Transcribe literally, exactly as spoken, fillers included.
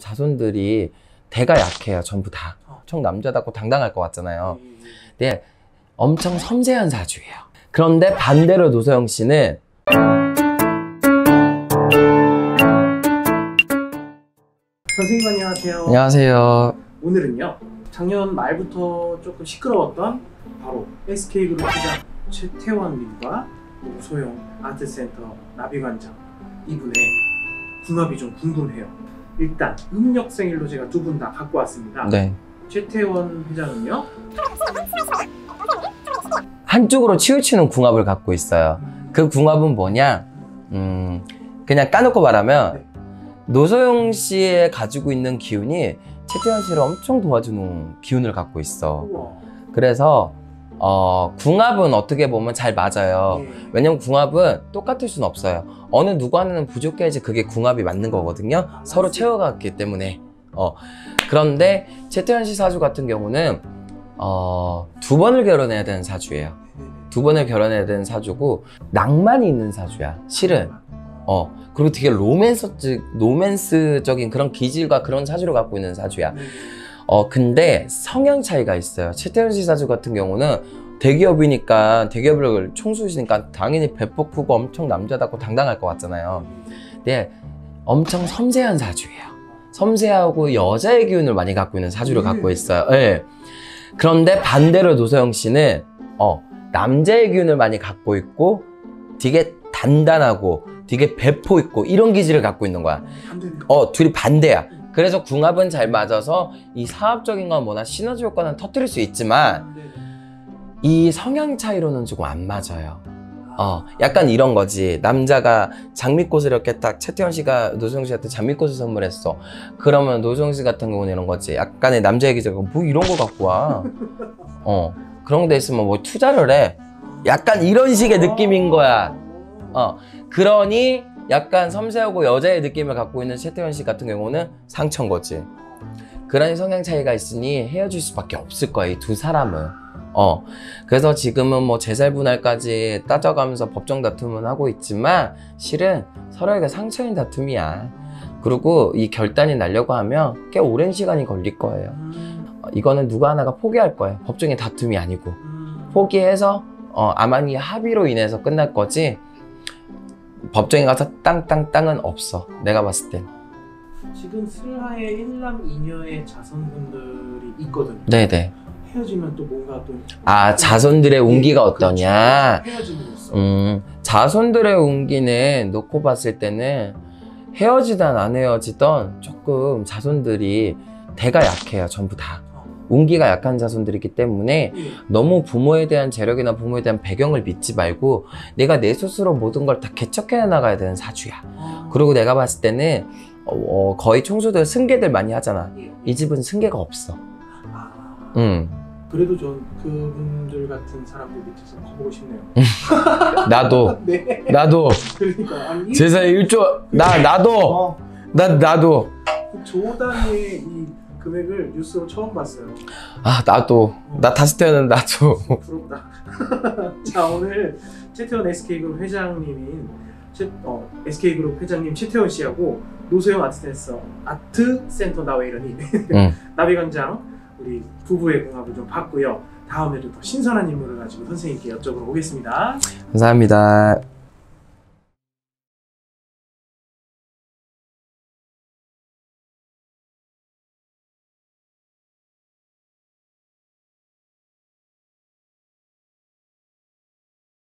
자손들이 대가 약해요. 전부 다 엄청 남자답고 당당할 것 같잖아요. 근데 엄청 섬세한 사주예요. 그런데 반대로 노소영 씨는 선생님 안녕하세요. 안녕하세요. 오늘은요, 작년 말부터 조금 시끄러웠던 바로 에스케이그룹 시장 최태원님과 노소영 아트센터 나비관장 이분의 궁합이 좀 궁금해요. 일단 음력 생일로 제가 두 분 다 갖고 왔습니다. 네. 최태원 회장은요? 한쪽으로 치우치는 궁합을 갖고 있어요. 그 궁합은 뭐냐? 음, 그냥 까놓고 말하면 네. 노소영 씨의 가지고 있는 기운이 최태원 씨를 엄청 도와주는 기운을 갖고 있어. 우와. 그래서 어, 궁합은 어떻게 보면 잘 맞아요. 네. 왜냐면 궁합은 똑같을 수는 없어요. 어느 누구 하나는 부족해야지 그게 궁합이 맞는 거거든요. 아, 서로 채워가기 때문에. 어. 그런데 최태원 씨 사주 같은 경우는 어, 두 번을 결혼해야 되는 사주예요. 두 번을 결혼해야 되는 사주고 낭만이 있는 사주야, 실은. 어. 그리고 되게 로맨스, 로맨스적인 그런 기질과 그런 사주를 갖고 있는 사주야. 네. 어 근데 성향 차이가 있어요. 최태원 씨 사주 같은 경우는 대기업이니까, 대기업을 총수시니까 당연히 배폭 크고 엄청 남자답고 당당할 것 같잖아요. 근데 엄청 섬세한 사주예요. 섬세하고 여자의 기운을 많이 갖고 있는 사주를 갖고 있어요. 네. 그런데 반대로 노소영 씨는 어 남자의 기운을 많이 갖고 있고 되게 단단하고 되게 배포 있고 이런 기질을 갖고 있는 거야. 어 둘이 반대야. 그래서 궁합은 잘 맞아서 이 사업적인 건 뭐나 시너지 효과는 터뜨릴 수 있지만 이 성향 차이로는 조금 안 맞아요. 어, 약간 이런 거지. 남자가 장미꽃을 이렇게 딱 최태원 씨가 노소영 씨한테 장미꽃을 선물했어. 그러면 노소영 씨 같은 경우는 이런 거지. 약간의 남자 얘기죠. 뭐 이런 거 갖고 와. 어, 그런 데 있으면 뭐 투자를 해. 약간 이런 식의 느낌인 거야. 어, 그러니 약간 섬세하고 여자의 느낌을 갖고 있는 최태원 씨 같은 경우는 상처인 거지. 그런 성향 차이가 있으니 헤어질 수밖에 없을 거야, 이 두 사람은. 어. 그래서 지금은 뭐 재살 분할까지 따져가면서 법정 다툼은 하고 있지만 실은 서로에게 상처인 다툼이야. 그리고 이 결단이 나려고 하면 꽤 오랜 시간이 걸릴 거예요. 어, 이거는 누가 하나가 포기할 거예요. 법정의 다툼이 아니고 포기해서 어, 암만이 합의로 인해서 끝날 거지. 법정에 가서 땅땅땅은 없어, 내가 봤을 땐. 지금 슬하에 일남 이녀의 자손분들이 있거든요. 네네. 헤어지면 또 뭔가 또 아 자손들의 운기가 어떠냐. 헤어짐으로써 음, 자손들의 운기는 놓고 봤을 때는 헤어지든 안 헤어지든 조금 자손들이 대가 약해요. 전부 다 운기가 약한 자손들이기 때문에 너무 부모에 대한 재력이나 부모에 대한 배경을 믿지 말고 내가 내 스스로 모든 걸 다 개척해 나가야 되는 사주야. 그리고 내가 봤을 때는 어, 거의 총수들 승계들 많이 하잖아. 이 집은 승계가 없어. 아, 음. 그래도 전 그분들 같은 사람들 밑에서 커보고 싶네요. 나도. 네. 나도. 그러니까. 아니, 제사 일조. 나 나도. 어. 나 나도. 조단의 이 금액을 뉴스로 처음 봤어요. 아 나도. 어. 나 다시 태어난 나도. 부럽다. 자, 오늘 최태원 에스케이그룹 회장님인 최, 어, 에스케이그룹 회장님 최태원 씨하고 노소영 아트센터 아트센터 나웨이러니 음. 나비관장 우리 부부의 궁합을 좀 봤고요. 다음에도 더 신선한 인물을 가지고 선생님께 여쭤보러 오겠습니다. 감사합니다.